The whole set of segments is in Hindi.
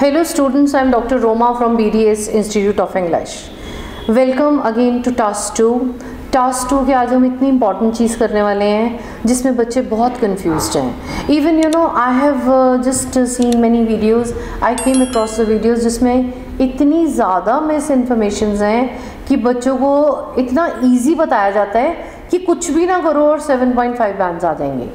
Hello students, I am Dr. Roma from BDS Institute of English. Welcome again to Task 2. Task 2 के आज हम इतनी इंपॉर्टेंट चीज़ करने वाले हैं जिसमें बच्चे बहुत कंफ्यूज्ड हैं. Even you know I have just seen many videos, I came across the videos जिसमें इतनी ज़्यादा मिस इन्फॉर्मेशंस हैं कि बच्चों को इतना इजी बताया जाता है कि कुछ भी ना करो और 7.5 बैंड्स आ जाएंगे.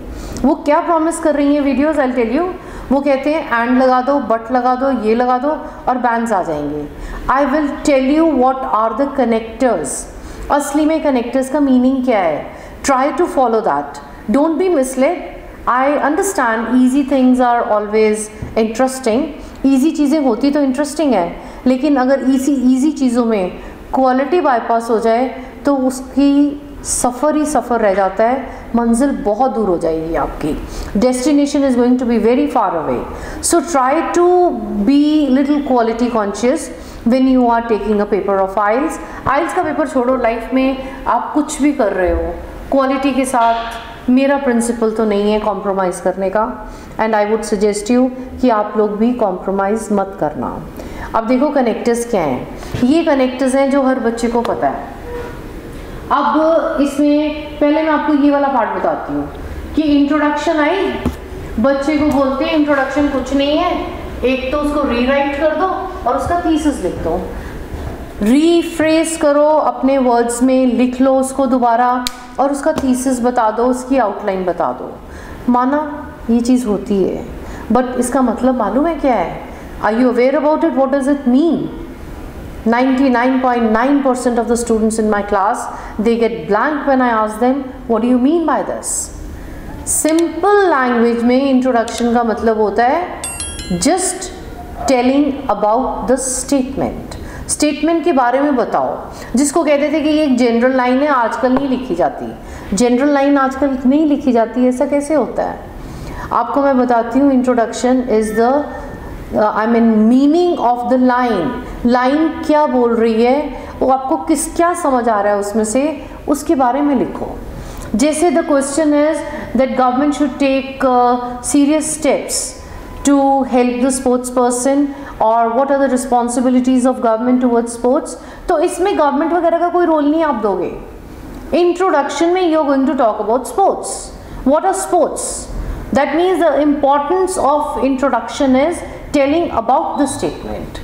वो क्या प्रॉमिस कर रही हैं वीडियोज़, आई टेल यू. वो कहते हैं एंड लगा दो, बट लगा दो, ये लगा दो और बैंड्स आ जाएंगे. I will tell you what are the connectors. असली में कनेक्टर्स का मीनिंग क्या है? Try to follow that, don't be misled. I understand easy things are always interesting, easy चीज़ें होती तो इंटरेस्टिंग है, लेकिन अगर ईजी चीज़ों में क्वालिटी बाईपास हो जाए तो उसकी सफ़र ही सफ़र रह जाता है, मंजिल बहुत दूर हो जाएगी आपकी. Destination is going to be very far away. So try to be little quality conscious When you are taking a paper of IELTS. IELTS का पेपर छोड़ो, लाइफ में आप कुछ भी कर रहे हो क्वालिटी के साथ, मेरा प्रिंसिपल तो नहीं है कॉम्प्रोमाइज़ करने का. And I would suggest you कि आप लोग भी कॉम्प्रोमाइज़ मत करना. अब देखो कनेक्टर्स क्या हैं. ये कनेक्टर्स हैं जो हर बच्चे को पता है. अब इसमें पहले मैं आपको ये वाला पार्ट बताती हूँ कि इंट्रोडक्शन आई, बच्चे को बोलते हैं इंट्रोडक्शन कुछ नहीं है, एक तो उसको रीराइट कर दो और उसका थीसिस लिख दो, रीफ्रेस करो, अपने वर्ड्स में लिख लो उसको दोबारा और उसका थीसिस बता दो, उसकी आउटलाइन बता दो. माना ये चीज़ होती है, बट इसका मतलब मालूम है क्या है? Are you aware about it? What does it mean? 99.9% of the students in my class they get blank when I ask them what do you mean by this. Simple language में इंट्रोडक्शन का मतलब होता है just telling about the statement. Statement के बारे में बताओ, जिसको कहते थे कि ये एक जनरल लाइन है, आजकल नहीं लिखी जाती. जनरल लाइन आजकल नहीं लिखी जाती, ऐसा कैसे होता है? आपको मैं बताती हूँ. Introduction is the meaning of the line. Line क्या बोल रही है, वो आपको किस क्या समझ आ रहा है उसमें से, उसके बारे में लिखो. जैसे the question is that government should take serious steps to help the sports person or what are the responsibilities of government towards sports. तो इसमें government वगैरह का कोई role नहीं आप दोगे. Introduction में you are going to talk about sports. What are sports? That means the importance of introduction is telling about the statement.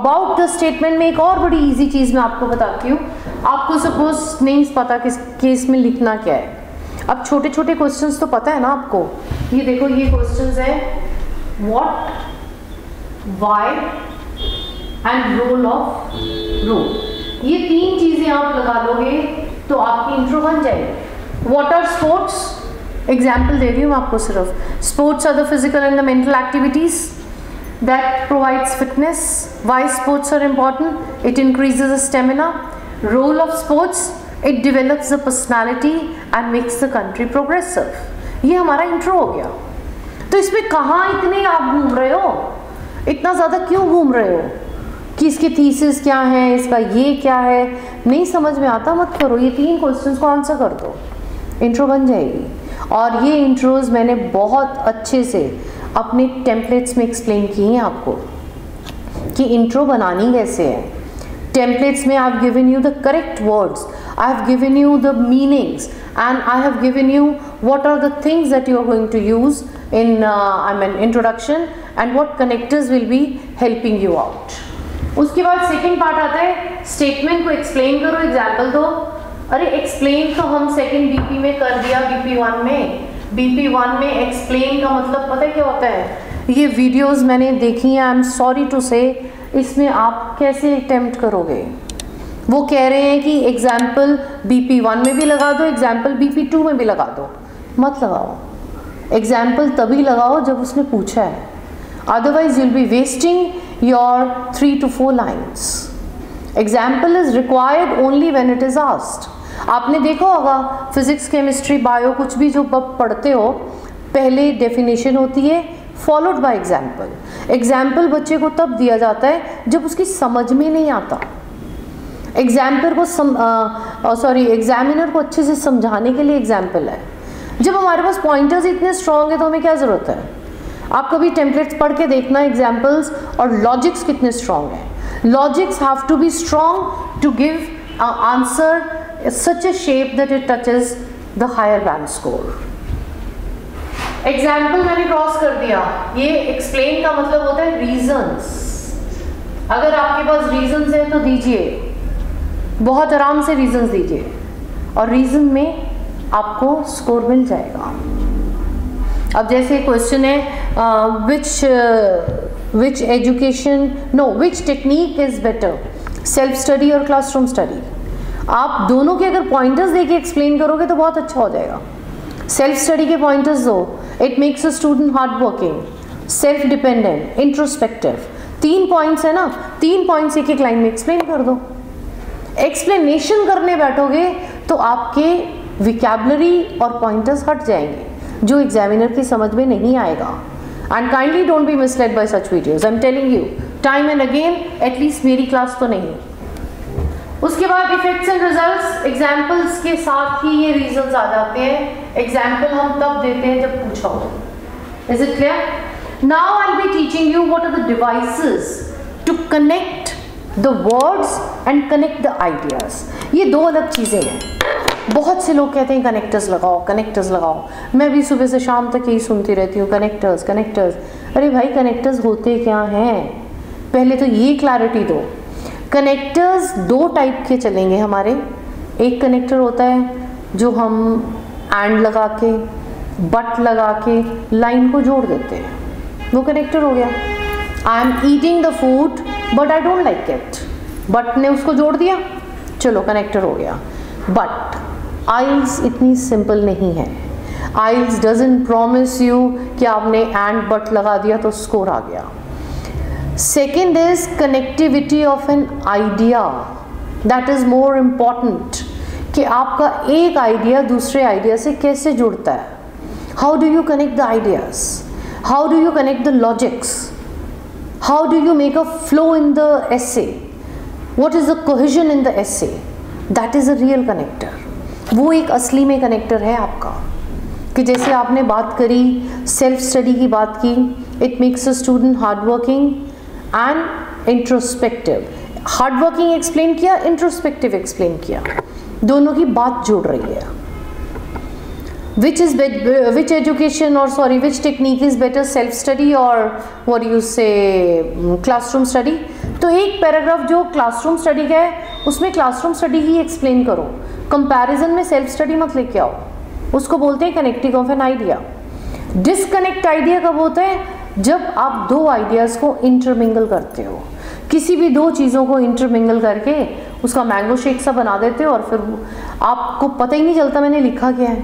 About the statement में एक और बड़ी easy चीज़ मैं आपको बताती हूँ. आपको suppose नहीं पता किस केस में लिखना क्या है. अब छोटे छोटे questions तो पता है ना आपको. ये देखो ये questions है. What, why and role of role. ये तीन चीजें आप लगा लोगे तो आपकी इंट्रो बन जाएगी. What are sports? एग्जाम्पल दे रही हूँ आपको सिर्फ. Sports are the physical and the mental activities that provides fitness. Why sports are important? It increases the stamina. Role of sports, it develops the personality and makes the country progressive. ये हमारा इंट्रो हो गया. तो इसमें कहाँ इतने आप घूम रहे हो, इतना ज़्यादा क्यों घूम रहे हो कि इसके थीसिस क्या है, इसका ये क्या है, नहीं समझ में आता मत करो. ये तीन क्वेश्चंस को आंसर कर दो, इंट्रो बन जाएगी. और ये इंट्रोज मैंने बहुत अच्छे से अपने टेम्पलेट्स में एक्सप्लेन की हैं आपको कि इंट्रो बनानी कैसे है. टेम्पलेट्स में I have given you the correct words, I have given you the meanings and I have given you what are the things that you are going to use in introduction and what connectors will be helping you out. उसके बाद second part आता है, statement को explain करो, example दो. अरे explain तो हम second BP में कर दिया, BP1 में. BP1 में explain का मतलब पता है क्या होता है? ये videos मैंने देखी हैं, I am sorry to say, इसमें आप कैसे attempt करोगे? वो कह रहे हैं कि example BP1 में भी लगा दो, example BP2 में भी लगा दो. मत लगाओ. एग्जाम्पल तभी लगाओ जब उसने पूछा है, otherwise you'll be wasting your 3 to 4 lines. Example is required only when it is asked. आपने देखा होगा फिजिक्स, केमिस्ट्री, बायो, कुछ भी जो आप पढ़ते हो, पहले डेफिनेशन होती है फॉलोड बाय एग्जाम्पल. एग्जाम्पल बच्चे को तब दिया जाता है जब उसकी समझ में नहीं आता. एग्जाम्पल को एग्जामिनर को अच्छे से समझाने के लिए एग्जाम्पल है. जब हमारे पास पॉइंटर्स इतने स्ट्रॉन्ग हैं तो हमें क्या ज़रूरत है? आप कभी टेम्पलेट्स पढ़ के देखना, एग्जाम्पल्स और लॉजिक्स कितने स्ट्रॉन्ग हैं. Logics have to be strong to give answer such a shape that it touches the higher band score. Example मैंने क्रॉस कर दिया. ये एक्सप्लेन का मतलब होता है रीजंस. अगर आपके पास रीजंस हैं तो दीजिए, बहुत आराम से रीजंस दीजिए और रीजन में आपको स्कोर मिल जाएगा. अब जैसे क्वेश्चन है which education no which technique is better, self study और क्लासरूम स्टडी. आप दोनों के अगर पॉइंटर्स देके एक्सप्लेन करोगे तो बहुत अच्छा हो जाएगा. सेल्फ स्टडी के पॉइंटर्स दो, it makes a student hard working, self dependent, introspective. तीन पॉइंट्स है ना, तीन पॉइंट्स एक एक लाइन में एक्सप्लेन कर दो. एक्सप्लेनेशन करने बैठोगे तो आपके विकैबलरी और पॉइंटर्स हट जाएंगे जो एग्जामिनर की समझ में नहीं आएगा. And kindly don't be misled by such videos, I am telling you time and again, at least मेरी क्लास तो नहीं. उसके बाद इफेक्ट्स एंड रिजल्ट्स, एग्जाम्पल्स के साथ ही ये रीजंस आ जाते हैं. एग्जाम्पल हम तब देते हैं जब पूछा हो. Is it clear? Now I will be teaching you what are the devices to connect the words and connect the ideas. ये दो अलग चीज़ें हैं. बहुत से लोग कहते हैं कनेक्टर्स लगाओ, कनेक्टर्स लगाओ. मैं भी सुबह से शाम तक यही सुनती रहती हूँ, कनेक्टर्स कनेक्टर्स. अरे भाई, कनेक्टर्स होते क्या हैं? पहले तो ये क्लैरिटी दो. कनेक्टर्स दो टाइप के चलेंगे हमारे. एक कनेक्टर होता है जो हम एंड लगा के, बट लगा के लाइन को जोड़ देते हैं, वो कनेक्टर हो गया. I am eating the food but I don't like it, but ने उसको जोड़ दिया, चलो कनेक्टर हो गया. बट आइल्स इतनी सिंपल नहीं है. आइल्स डजंट प्रॉमिस यू कि आपने एंड बट लगा दिया तो स्कोर आ गया. Second is connectivity of an idea, that is more important, कि आपका एक आइडिया दूसरे आइडिया से कैसे जुड़ता है. How do you connect the ideas? How do you connect the logics? How do you make a flow in the essay? What is the cohesion in the essay? That is a real connector. वो एक असली में कनेक्टर है आपका. कि जैसे आपने बात करी, सेल्फ स्टडी की बात की, it makes a student hard working and introspective. Hard working explain किया, इंट्रोस्पेक्टिव एक्सप्लेन किया, दोनों की बात जुड़ रही है. विच एजुकेशन और sorry which technique is better, self study और what do you say classroom study. तो एक पैराग्राफ जो क्लासरूम स्टडी का है उसमें क्लासरूम स्टडी ही एक्सप्लेन करो, कंपैरिजन में सेल्फ स्टडी मत लेके आओ. उसको बोलते हैं connecting of an idea. Disconnect idea कब होता है? जब आप दो आइडियाज़ को इंटरमिंगल करते हो, किसी भी दो चीज़ों को इंटरमिंगल करके उसका मैंगो शेक सा बना देते हो और फिर आपको पता ही नहीं चलता मैंने लिखा क्या है.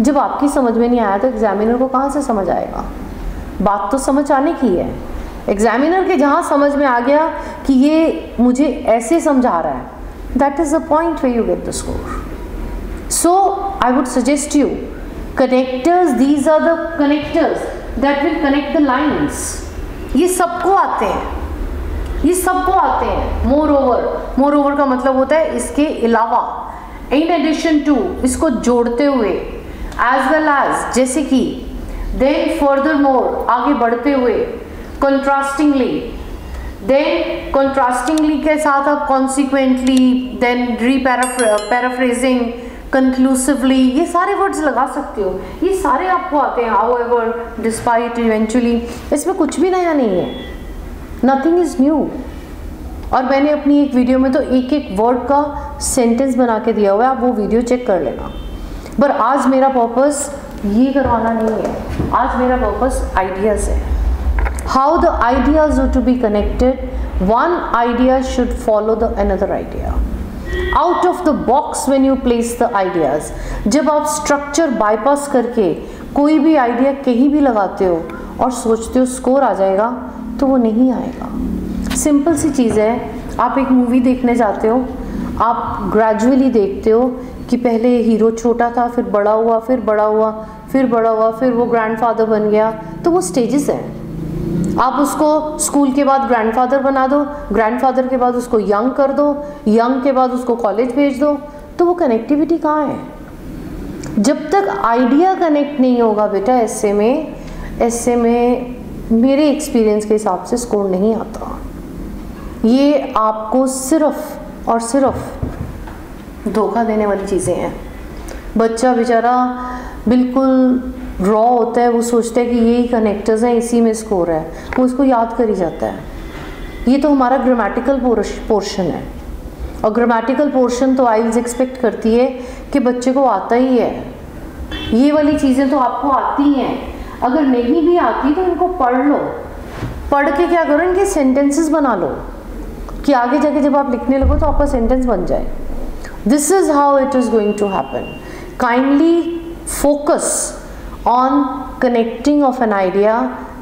जब आपकी समझ में नहीं आया तो एग्जामिनर को कहाँ से समझ आएगा? बात तो समझ आने की है. एग्जामिनर के जहाँ समझ में आ गया कि ये मुझे ऐसे समझा रहा है, that is the point where you get the score. So I would suggest you connectors, these are the connectors That will connect the lines. ये सबको आते हैं, ये सबको आते हैं. Moreover का मतलब होता है इसके अलावा, in addition to, इसको जोड़ते हुए, as well as, जैसे कि, then furthermore, आगे बढ़ते हुए, contrastingly के साथ आप consequently, then paraphrasing, कंक्लूसिवली, ये सारे वर्ड्स लगा सकते हो. ये सारे आपको आते हैं. हाउएवर, डिस्पाइट, इवेंचुअली, इसमें कुछ भी नया नहीं है. Nothing is new. और मैंने अपनी एक वीडियो में तो एक एक वर्ड का सेंटेंस बना के दिया हुआ है, आप वो वीडियो चेक कर लेना. पर आज मेरा पर्पस ये करवाना नहीं है. आज मेरा पर्पस आइडियाज़ है. How the ideas to be connected, one idea should follow the another idea. Out of the box when you place the ideas, जब आप स्ट्रक्चर बाईपास करके कोई भी आइडिया कहीं भी लगाते हो और सोचते हो स्कोर आ जाएगा, तो वो नहीं आएगा. सिंपल सी चीज़ है. आप एक मूवी देखने जाते हो, आप ग्रेजुअली देखते हो कि पहले हीरो छोटा था, फिर बड़ा हुआ, फिर बड़ा हुआ, फिर बड़ा हुआ, फिर वो ग्रैंडफादर बन गया. तो वो स्टेजेस हैं. आप उसको स्कूल के बाद ग्रैंडफादर बना दो, ग्रैंडफादर के बाद उसको यंग कर दो, यंग के बाद उसको कॉलेज भेज दो, तो वो कनेक्टिविटी कहाँ है? जब तक आइडिया कनेक्ट नहीं होगा बेटा ऐसे में, ऐसे में मेरे एक्सपीरियंस के हिसाब से स्कोर नहीं आता। ये आपको सिर्फ और सिर्फ धोखा देने वाली चीज़ें हैं। बच्चा बेचारा बिल्कुल रॉ होता है, वो सोचता है कि यही कनेक्टर्स हैं, इसी में स्कोर है, वो उसको याद कर ही जाता है। ये तो हमारा ग्रामेटिकल पोर्शन है, और ग्रामेटिकल पोर्शन तो आइल्स एक्सपेक्ट करती है कि बच्चे को आता ही है। ये वाली चीज़ें तो आपको आती हैं, अगर नहीं भी आती तो इनको पढ़ लो। पढ़ के क्या करो, इनके सेंटेंसेस बना लो कि आगे जाके जब आप लिखने लगो तो आपका सेंटेंस बन जाए। This is how it is going to happen. Kindly focus on connecting of an idea,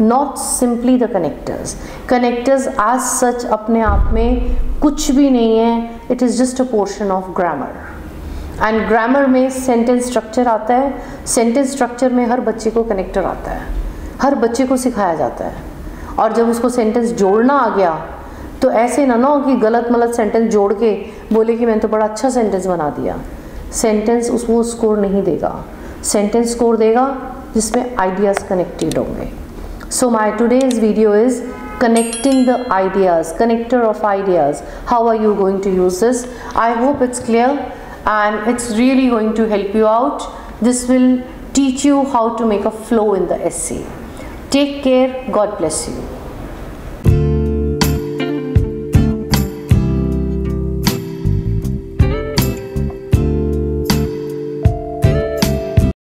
not simply the connectors. Connectors as such अपने आप में कुछ भी नहीं है, it is just a portion of grammar. And grammar में sentence structure आता है, sentence structure में हर बच्चे को connector आता है, हर बच्चे को सिखाया जाता है। और जब उसको sentence जोड़ना आ गया तो ऐसे ना हो कि गलत मलत sentence जोड़ के बोले कि मैंने तो बड़ा अच्छा sentence बना दिया। Sentence उसको score नहीं देगा, सेंटेंस स्कोर देगा जिसमें आइडियाज़ कनेक्टेड होंगे। So my today's video is connecting the ideas, connector of ideas, how are you going to use this. I hope it's clear and it's really going to help you out. This will teach you how to make a flow in the essay. Take care, God bless you.